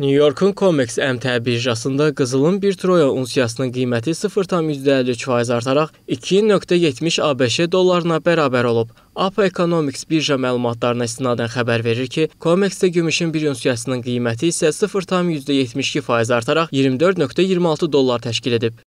New York'un COMEX MTE birjasında qızılın 1 troya unsiyasının qiyməti 0,53% artaraq 2,70 ABŞ dollarına bərabər olub. APA Economics birja məlumatlarına istinadən xəbər verir ki, COMEX-də gümüşün 1 unsiyasının qiyməti isə 0,72% artaraq 24,26 dollar təşkil edib.